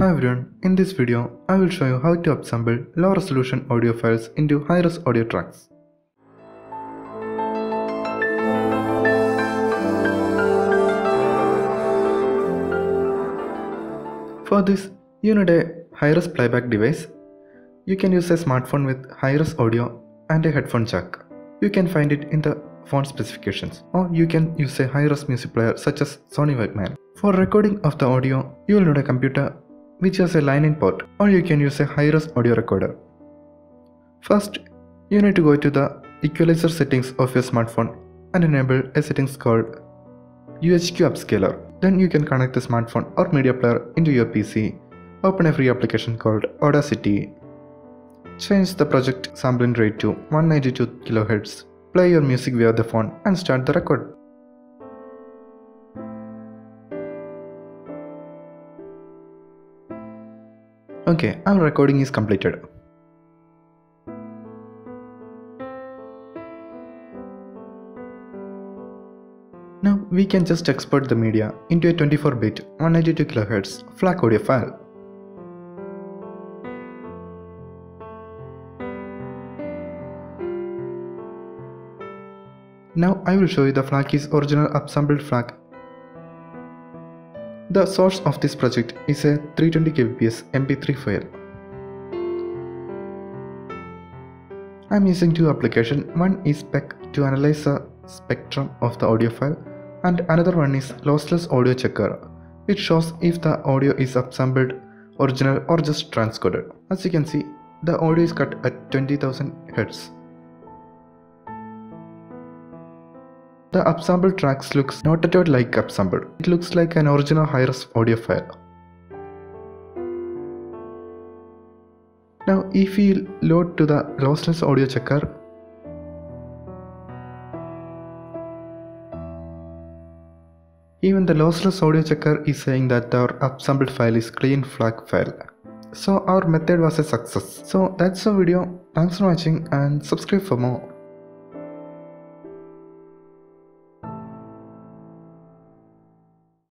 Hi everyone, in this video, I will show you how to upsample low resolution audio files into high-res audio tracks. For this, you need a high-res playback device. You can use a smartphone with high-res audio and a headphone jack. You can find it in the phone specifications, or you can use a high-res music player such as Sony Walkman. For recording of the audio, you will need a computer which has a line-in port, or you can use a high-res audio recorder. First, you need to go to the equalizer settings of your smartphone and enable a settings called UHQ Upscaler. Then you can connect the smartphone or media player into your PC, open a free application called Audacity, change the project sampling rate to 192 kHz, play your music via the phone and start the record. Okay, our recording is completed. Now we can just export the media into a 24-bit 192 kHz FLAC audio file. Now I will show you the FLAC's original upsampled FLAC. The source of this project is a 320 kbps MP3 file. I am using two applications, one is SPEC to analyze the spectrum of the audio file and another one is Lossless Audio Checker, which shows if the audio is upsampled, original or just transcoded. As you can see, the audio is cut at 20,000 Hz. The upsampled tracks looks not at all like upsampled, it looks like an original high-res audio file. Now if we load to the Lossless Audio Checker, even the Lossless Audio Checker is saying that our upsampled file is clean FLAC file. So our method was a success. So that's the video, thanks for watching and subscribe for more.